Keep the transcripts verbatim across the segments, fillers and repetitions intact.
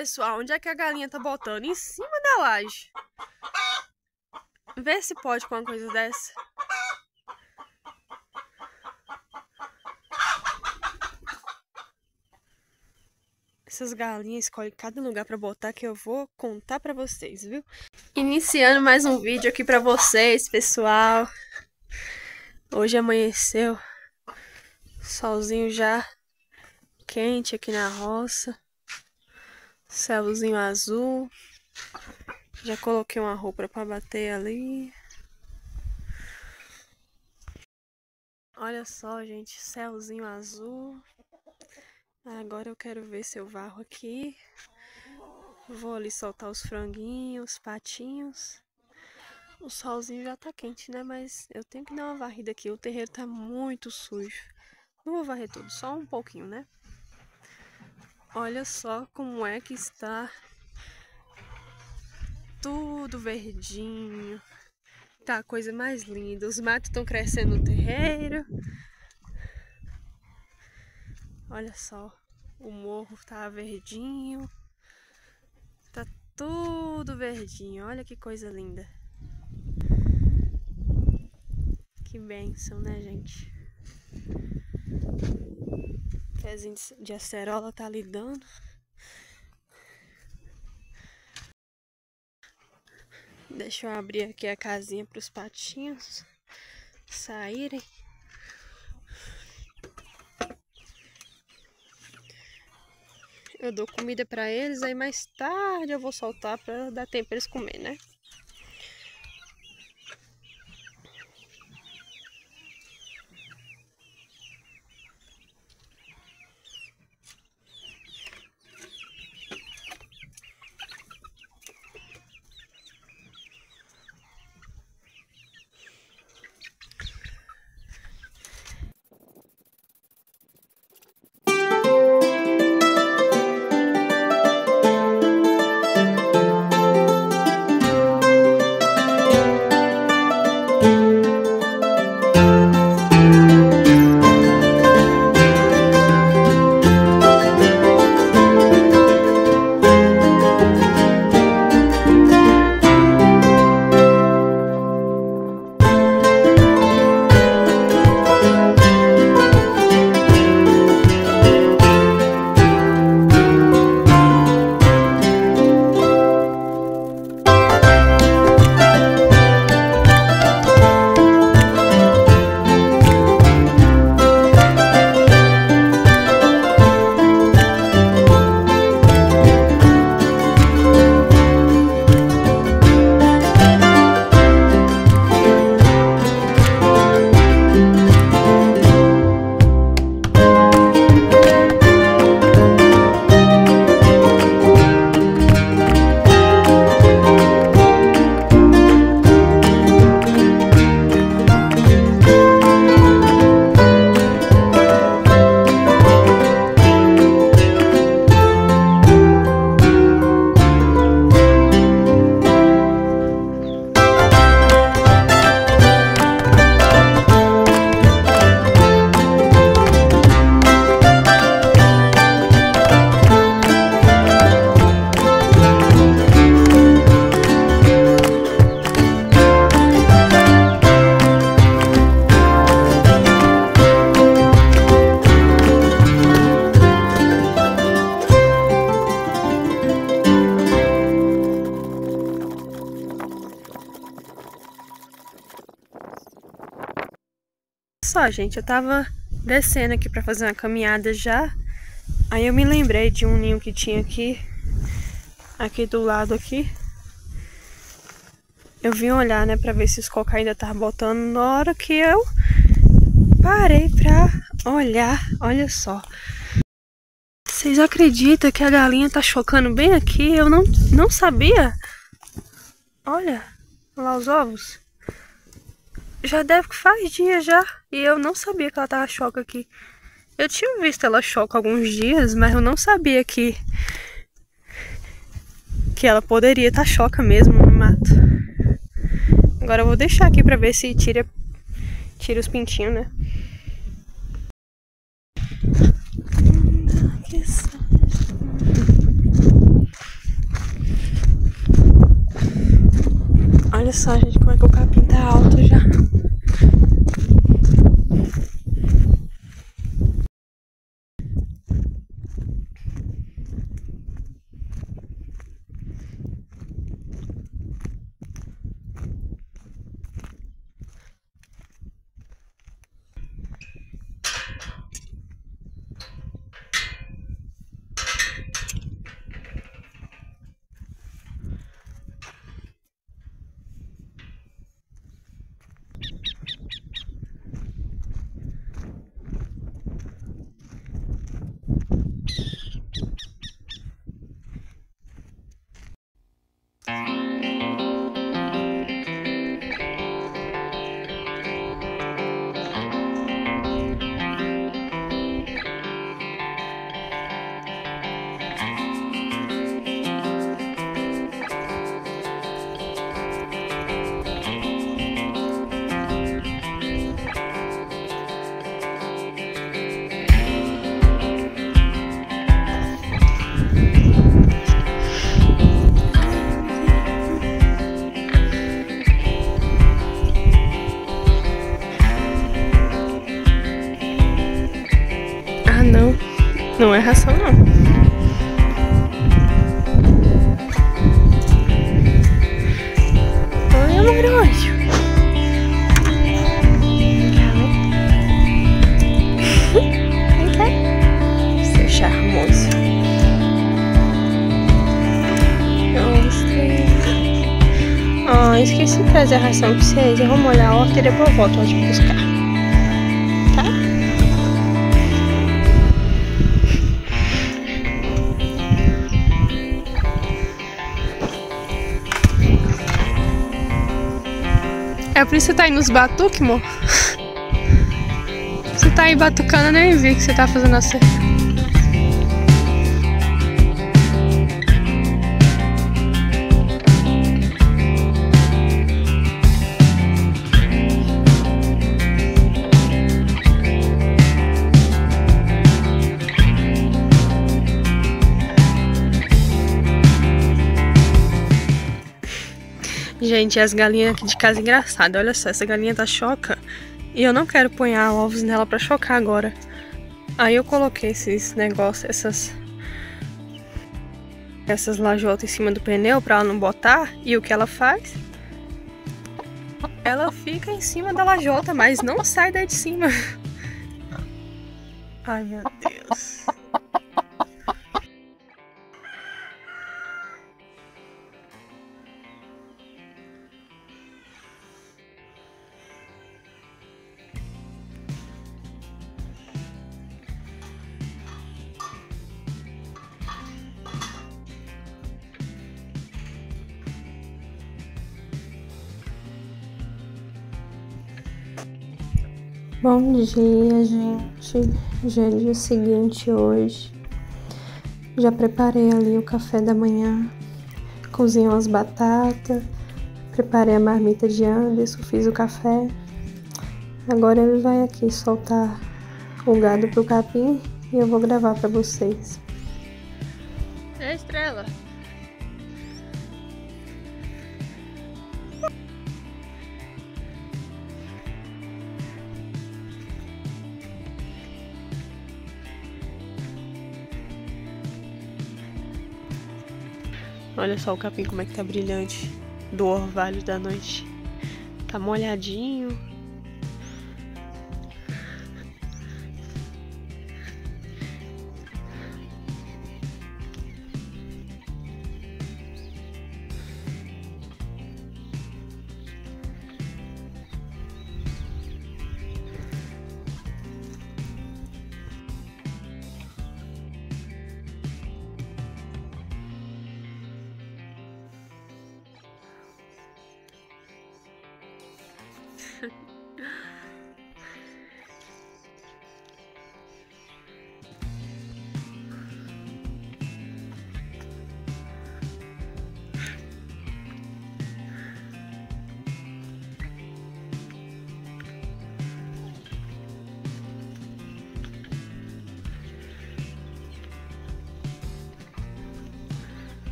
pessoal, onde é que a galinha tá botando? Em cima da laje. Vê se pode com uma coisa dessa. Essas galinhas escolhem cada lugar pra botar que eu vou contar pra vocês, viu? Iniciando mais um vídeo aqui pra vocês, pessoal. Hoje amanheceu. Solzinho já quente aqui na roça. Céuzinho azul. Já coloquei uma roupa pra bater ali. Olha só, gente. Céuzinho azul. Agora eu quero ver se eu varro aqui. Vou ali soltar os franguinhos, os patinhos. O solzinho já tá quente, né? Mas eu tenho que dar uma varrida aqui. O terreiro tá muito sujo. Não vou varrer tudo, só um pouquinho, né? Olha só como é que está tudo verdinho. Tá a coisa mais linda. Os matos estão crescendo no terreiro. Olha só, o morro tá verdinho, tá tudo verdinho, olha que coisa linda. Que bênção, né, gente? O pezinho de acerola tá ali dando. Deixa eu abrir aqui a casinha para os patinhos saírem. Eu dou comida pra eles, aí mais tarde eu vou soltar pra dar tempo pra eles comer, né? Só, gente, eu tava descendo aqui pra fazer uma caminhada já. Aí eu me lembrei de um ninho que tinha aqui, aqui do lado aqui. Eu vim olhar, né, pra ver se os cocos ainda estavam botando. Na hora que eu parei pra olhar, olha só. Vocês acreditam que a galinha tá chocando bem aqui? Eu não, não sabia. Olha lá os ovos. Já deve que faz dias já. E eu não sabia que ela tava choca aqui. Eu tinha visto ela choca alguns dias, mas eu não sabia que que ela poderia estar tá choca mesmo no mato. Agora eu vou deixar aqui pra ver se tira, tira os pintinhos, né? Olha só, gente, como é que o capim tá alto já. Não é ração, não. Olha o marolho. Vem cá. Seu charmoso. Ó, oh, esqueci de trazer a ração pra vocês. Eu vou molhar a horta e depois eu volto onde buscar. É por isso que você tá aí nos batuques, amor? Você tá aí batucando, eu nem vi que você tá fazendo assim. Gente, as galinhas aqui de casa é engraçada. Olha só, essa galinha tá choca e eu não quero ponhar ovos nela pra chocar agora. Aí eu coloquei esses negócios, essas essas lajotas em cima do pneu pra ela não botar. E o que ela faz? Ela fica em cima da lajota, mas não sai daí de cima. Ai, meu Deus. Bom dia, gente. Já é dia seguinte hoje. Já preparei ali o café da manhã. Cozinhei umas batatas. Preparei a marmita de Anderson. Fiz o café. Agora ele vai aqui soltar o gado pro capim e eu vou gravar pra vocês. É, Estrela. Olha só o capim como é que tá brilhante do orvalho da noite. Tá molhadinho.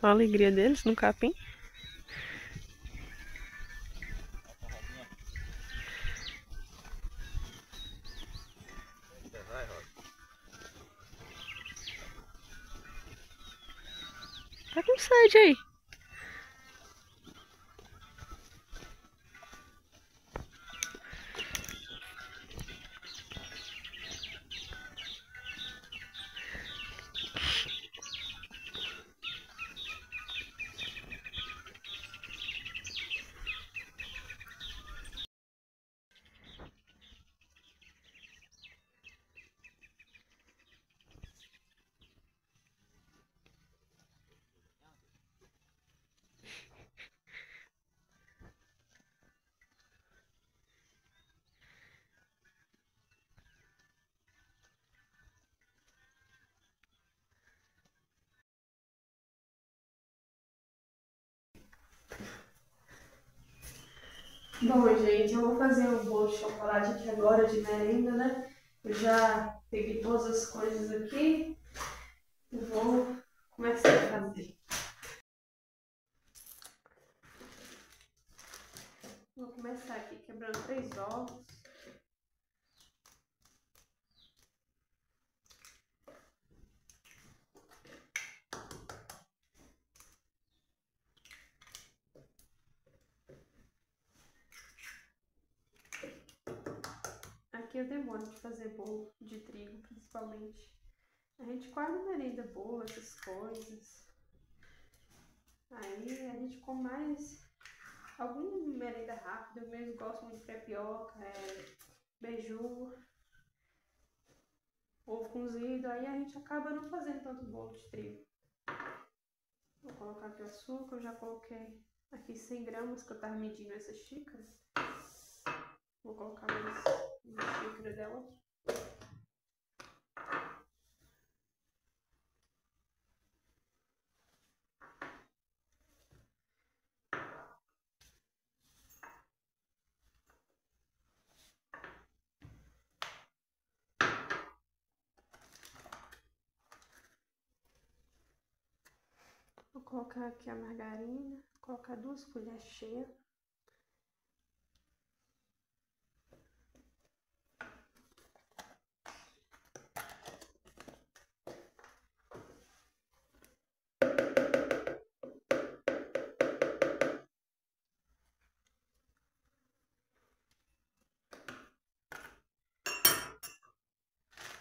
A alegria deles no capim. Tá com sede aí. Bom, gente, eu vou fazer um bolo de chocolate aqui agora de merenda, né? Eu já peguei todas as coisas aqui e vou começar a fazer. Vou começar aqui quebrando três ovos. Eu demoro de fazer bolo de trigo, principalmente. A gente quase merenda bolo, essas coisas. Aí a gente come mais alguma merenda rápida. Eu mesmo gosto muito de crepioca, é, beiju, ovo cozido. Aí a gente acaba não fazendo tanto bolo de trigo. Vou colocar aqui o açúcar. Eu já coloquei aqui cem gramas que eu tava medindo essas xícaras. Vou colocar mais uma xícara dela. Vou colocar aqui a margarina, vou colocar duas colheres cheias.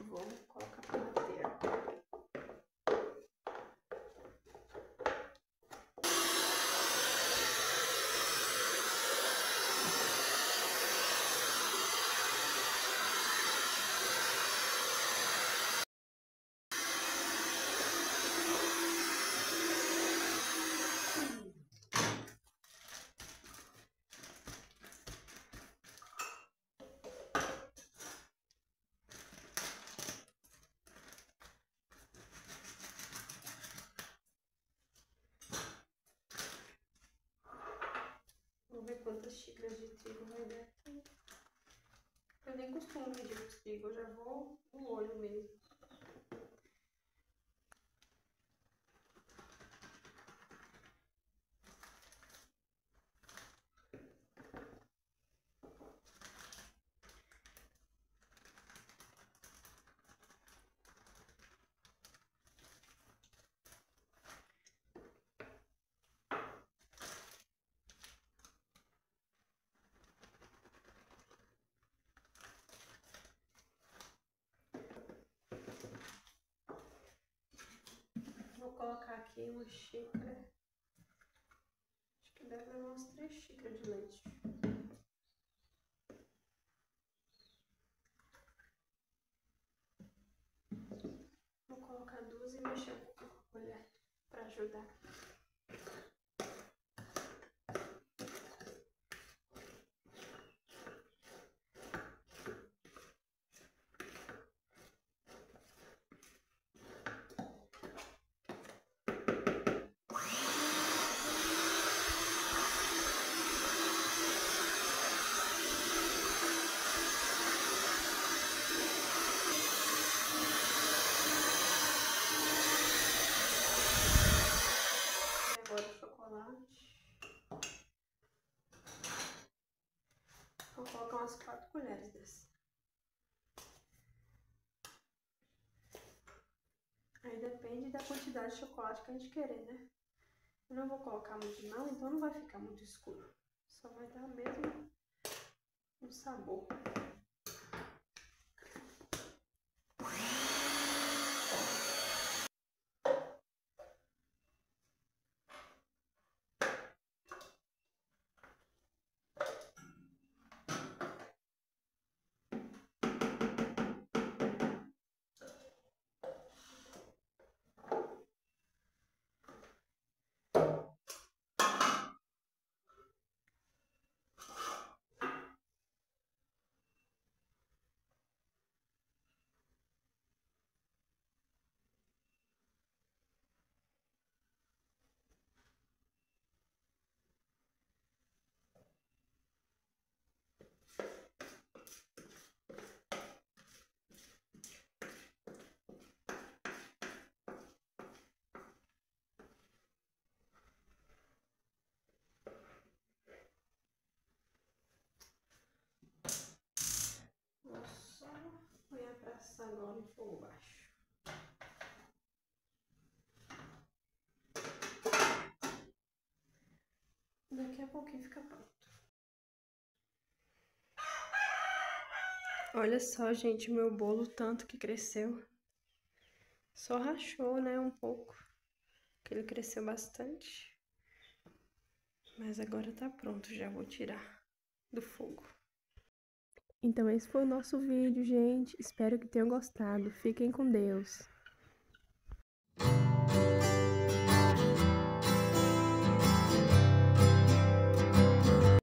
Vou colocar para bater. Vamos ver quantas xícaras de trigo vai dar aqui. Eu nem costumo medir o trigo, eu já vou no olho mesmo. Vou colocar aqui uma xícara, acho que dá para umas três xícaras de leite. Vou colocar duas e mexer um pouco com a colher para ajudar. quatro colheres dessa. Aí depende da quantidade de chocolate que a gente querer, né? Eu não vou colocar muito não, então não vai ficar muito escuro. Só vai dar mesmo um sabor. Agora no fogo baixo. Daqui a pouquinho fica pronto. Olha só, gente, o meu bolo, tanto que cresceu. Só rachou, né, um pouco, porque ele cresceu bastante. Mas agora tá pronto, já vou tirar do fogo. Então esse foi o nosso vídeo, gente. Espero que tenham gostado. Fiquem com Deus.